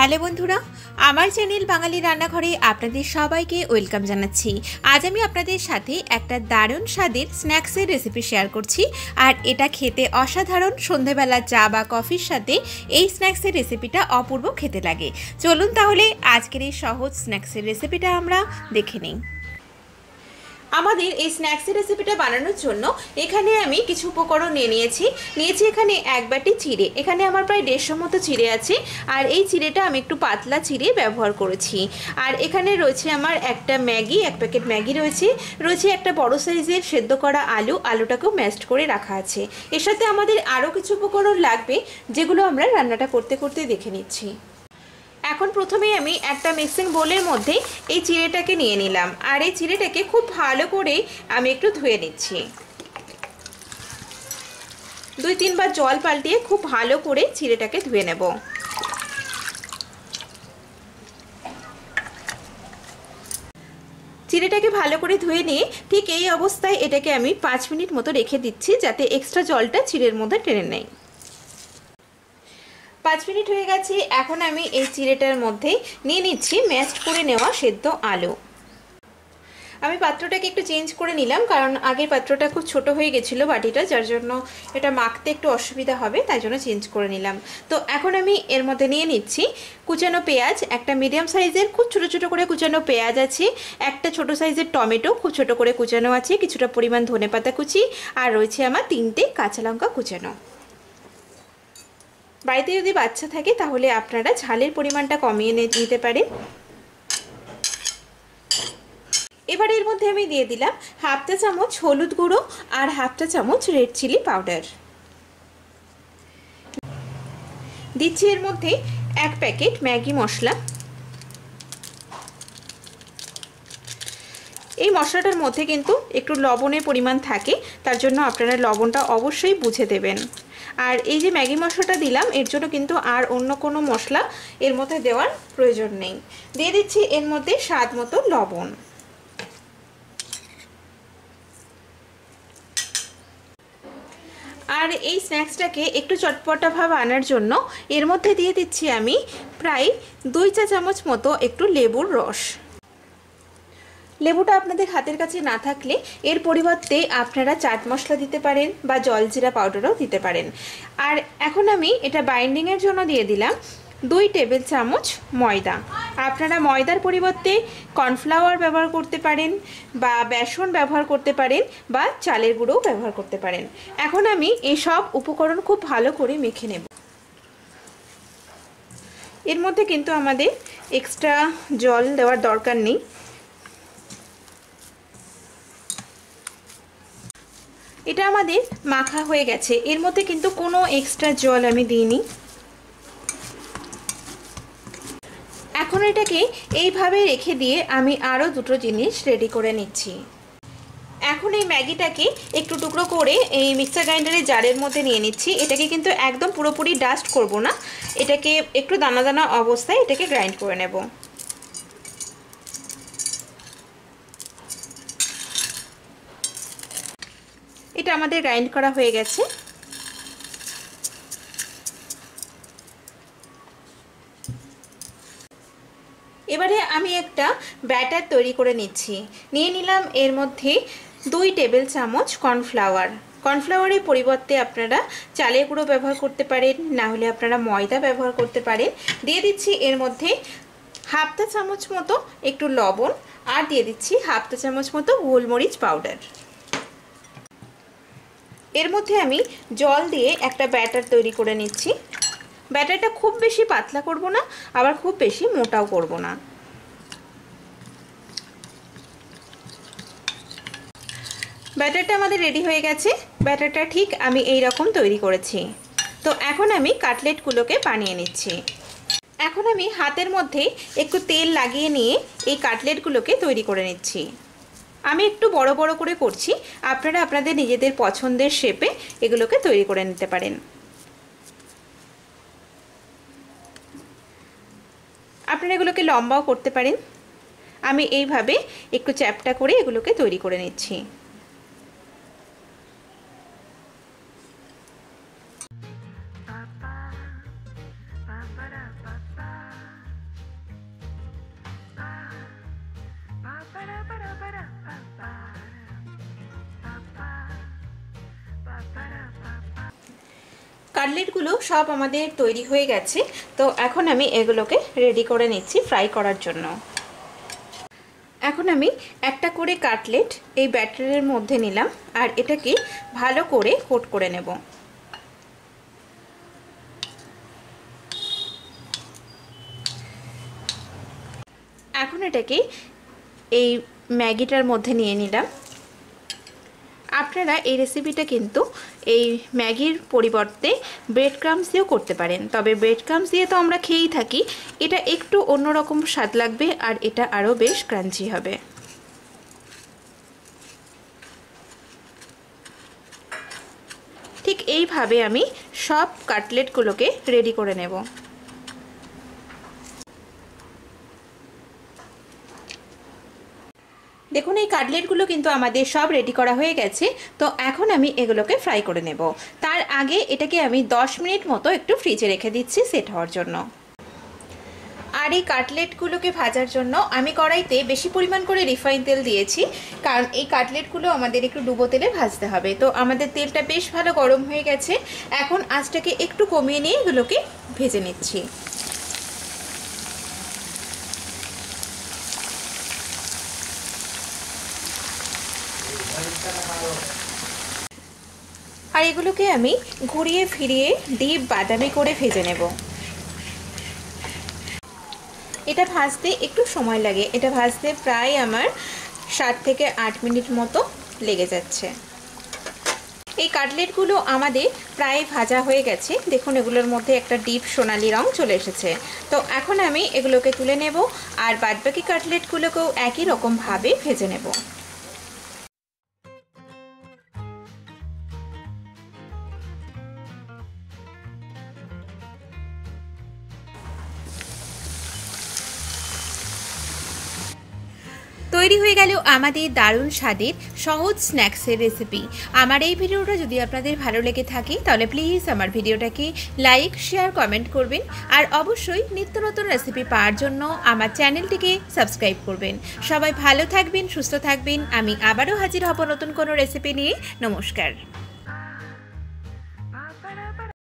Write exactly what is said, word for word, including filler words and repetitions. Hello बंधुरा आमार channel Bangali रान्नाघरे आपनादेर सबाइके वेलकाम जानाच्छि। आज आमी आपनादेर साथे एकटा दारुण स्वादेर स्न्याक्सेर रेसिपि शेयर करछि और एटा खेते असाधारण। सन्ध्याबेला चा बा कफिर साथे एई स्न्याक्सेर रेसिपिटा अपूर्व खेते लागे। चलुन ताहले आजकेर एई सहज स्न्याक्सेर रेसिपिटा आमरा देखे नेइ। आमादेर एई स्न्याक्सेर रेसिपिटा बानानोर जोन्नो एखाने आमी किछु उपकरण निये नियेछि। नियेछि एखाने एक बाटी चिड़े, एखाने आमार प्राय देড়শো मतो चिड़े आछे आर एई चिड़ेटा आमी एकटु पातला चिड़े व्यवहार करेछि। आर एखाने रयेछे आमार एकटा मैगी, एक पैकेट मैगी रयेछे, रयेछे एकटा बड़ो साइजेर सेद्धो करा आलू, आलूटाकेও मैश करे राखा आछे। एर साथे आमादेर आरो किछु उपकरण लागबे जेगुलो आमरा रान्नाटा करते करते देखे निচ্ছি। एखन प्रथमेই आमी एकटा मिक्सिंग बोलेर मध्य এই চিড়েটাকে নিয়ে নিলাম আর এই চিড়েটাকে खूब ভালো করে আমি একটু ধুয়ে নিচ্ছি। দুই তিনবার জল পাল্টিয়ে खूब ভালো করে চিড়েটাকে ধুয়ে নেব। চিড়েটাকে ভালো করে ধুয়ে নিয়ে ঠিক এই অবস্থায় এটাকে আমি পাঁচ মিনিট মতো রেখে দিচ্ছি যাতে এক্সট্রা জলটা চিড়ের মধ্যে টেনে নেয়। पाँच मिनट हो गेছে। এখন আমি এই চিড়েটার মধ্যে নিয়ে নিচ্ছি ম্যাশ করে নেওয়া সেদ্ধ আলু। আমি পাত্রটাকে একটু চেঞ্জ করে নিলাম কারণ আগের পাত্রটা খুব ছোট হয়ে গিয়েছিল বাটিটা, যার জন্য এটা মাখতে একটু অসুবিধা হবে, তাই জন্য চেঞ্জ করে নিলাম। তো এখন আমি এর মধ্যে নিয়ে নিচ্ছি কুচানো পেঁয়াজ, একটা মিডিয়াম সাইজের খুব ছোট ছোট করে কুচানো পেঁয়াজ আছে, একটা ছোট সাইজের টমেটো খুব ছোট করে কুচানো আছে, কিছুটা পরিমাণ ধনেপাতা কুচি আর রয়েছে আমার তিনটে কাঁচা লঙ্কা কুচানো। বাড়িতে যদি বাচ্চা থাকে তাহলে আপনারা ঝালের পরিমাণটা কমিয়ে নিতে পারেন। এবারে এর মধ্যে আমি দিয়ে দিলাম হাফ চা চামচ হলুদ গুঁড়ো আর হাফ চা চামচ রেড চিলি পাউডার। দিচ্ছি এর মধ্যে এক প্যাকেট ম্যাগি মশলা। এই মশলাটার মধ্যে কিন্তু একটু লবণের পরিমাণ থাকে, তার জন্য আপনারা লবণটা অবশ্যই বুঝে দেবেন। আর এই যে ম্যাগি মশলাটা দিলাম এর জন্য কিন্তু আর অন্য কোনো মশলা এর মধ্যে দেওয়ার প্রয়োজন নেই। দিয়ে দিচ্ছি এর মধ্যে স্বাদ মতো লবণ। আর এই স্ন্যাক্সটাকে একটু চটপটা ভাব আনার জন্য এর মধ্যে দিয়ে দিচ্ছি আমি প্রায় দুই চা চামচ মতো একটু লেবুর রস। লেবুটা আপনাদের হাতের কাছে না থাকলে এর পরিবর্তে আপনারা চাট মশলা দিতে পারেন বা জলজিরা পাউডারও দিতে পারেন। আর এখন আমি এটা বাইন্ডিংয়ের জন্য দিয়ে দিলাম দুই টেবিল চামচ ময়দা। আপনারা ময়দার পরিবর্তে কর্নফ্লাওয়ার ব্যবহার করতে পারেন বা বেসন ব্যবহার করতে পারেন বা চালের গুঁড়োও ব্যবহার করতে পারেন। এখন আমি এই সব উপকরণ খুব ভালো করে মেখে নেব। এর মধ্যে কিন্তু আমাদের এক্সট্রা জল দেওয়ার দরকার নেই। এটা আমাদের মাখা হয়ে গেছে, এর মধ্যে কিন্তু কোনো এক্সট্রা জল আমি দিইনি। এখন এটাকে এইভাবে রেখে দিয়ে আমি আরও দুটো জিনিস রেডি করে নিচ্ছি। এখন এই ম্যাগিটাকে একটু টুকরো করে এই মিক্সার গ্রাইন্ডারের জারের মধ্যে নিয়ে নিচ্ছি। এটাকে কিন্তু একদম পুরোপুরি ডাস্ট করব না, এটাকে একটু দানা দানা অবস্থায় এটাকে গ্রাইন্ড করে নেব। এটা আমাদের গ্রাইন্ড করা হয়ে গেছে। এবারে আমি একটা ব্যাটার তৈরি করে নিচ্ছি। নিয়ে নিলাম এর মধ্যে দুই টেবিল চামচ কর্নফ্লাওয়ার। কর্নফ্লাওয়ারের পরিবর্তে আপনারা চালের গুঁড়ো ব্যবহার করতে পারেন, না হলে আপনারা ময়দা ব্যবহার করতে পারেন। দিয়ে দিচ্ছি এর মধ্যে হাফ চা চামচ মতো একটু লবণ আর দিয়ে দিচ্ছি হাফ চা চামচ মতো গোলমরিচ পাউডার। এর মধ্যে আমি জল দিয়ে একটা ব্যাটার তৈরি করে নিচ্ছি। ব্যাটারটা খুব বেশি পাতলা করব না, আবার খুব বেশি মোটাও করব না। ব্যাটারটা আমাদের রেডি হয়ে গেছে। ব্যাটারটা ঠিক আমি এই রকম তৈরি করেছি। তো এখন আমি কাটলেটগুলোকে বানিয়ে নিচ্ছি। এখন আমি হাতের মধ্যে একটু তেল লাগিয়ে নিয়ে এই কাটলেটগুলোকে তৈরি করে নিচ্ছি। আমি একটু বড় বড় করে করছি, আপনারা আপনাদের নিজেদের পছন্দের শেপে এগুলোকে তৈরি করে নিতে পারেন। আপনারা এগুলোকে লম্বাও করতে পারেন। আমি এইভাবে একটু চ্যাপটা করে এগুলোকে তৈরি করে নিচ্ছি। কাটলেটগুলো সব আমাদের তৈরি হয়ে গেছে। তো এখন আমি এগুলোকে রেডি করে নিচ্ছি ফ্রাই করার জন্য। এখন আমি একটা করে কাটলেট এই ব্যাটারের মধ্যে নিলাম আর এটাকে ভালো করে কোট করে নেব। এখন এটাকে এই ম্যাগিটার মধ্যে নিয়ে নিলাম। আপনারা এই রেসিপিটা কিন্তু এই ম্যাগির পরিবর্তে ব্রেড ক্রাম্বস দিয়েও করতে পারেন, তবে ব্রেড ক্রাম্বস দিয়ে তো আমরা খেয়েই থাকি, এটা একটু অন্যরকম স্বাদ লাগবে আর এটা আরও বেশ ক্রাঞ্চি হবে। ঠিক এইভাবে আমি সব কাটলেটগুলোকে রেডি করে নেব। দেখুন এই কাটলেটগুলো কিন্তু আমাদের সব রেডি করা হয়ে গেছে। তো এখন আমি এগুলোকে ফ্রাই করে নেব। তার আগে এটাকে আমি দশ মিনিট মতো একটু ফ্রিজে রেখে দিচ্ছি সেট হওয়ার জন্য। আর এই কাটলেটগুলোকে ভাজার জন্য আমি কড়াইতে বেশি পরিমাণ করে রিফাইন তেল দিয়েছি, কারণ এই কাটলেটগুলো আমাদের একটু ডুবো তেলে ভাজতে হবে। তো আমাদের তেলটা বেশ ভালো গরম হয়ে গেছে। এখন আঁচটাকে একটু কমিয়ে নিয়ে এগুলোকে ভেজে নিচ্ছি। আর এগুলোকে আমি ঘুরিয়ে ফিরিয়ে ডিপ বাদামি করে ভেজে নেব। এটা ভাজতে একটু সময় লাগে, এটা ভাজতে প্রায় আমার সাত থেকে আট মিনিট মতো লেগে যাচ্ছে। এই কাটলেটগুলো আমাদের প্রায় ভাজা হয়ে গেছে। দেখুন এগুলোর মধ্যে একটা ডিপ সোনালি রং চলে এসেছে। তো এখন আমি এগুলোকে তুলে নেব আর বাদবাকি কাটলেটগুলোকেও একই রকমভাবে ভেজে নেব। তৈরি হয়ে গেল আমাদের দারুণ স্বাদের সহজ স্ন্যাক্সের রেসিপি। আমার এই ভিডিওটা যদি আপনাদের ভালো লেগে থাকে তাহলে প্লিজ আমার ভিডিওটাকে লাইক শেয়ার কমেন্ট করবেন, আর অবশ্যই নিত্য নতুন রেসিপি পাওয়ার জন্য আমার চ্যানেলটিকে সাবস্ক্রাইব করবেন। সবাই ভালো থাকবেন, সুস্থ থাকবেন। আমি আবারও হাজির হব নতুন কোনো রেসিপি নিয়ে। নমস্কার।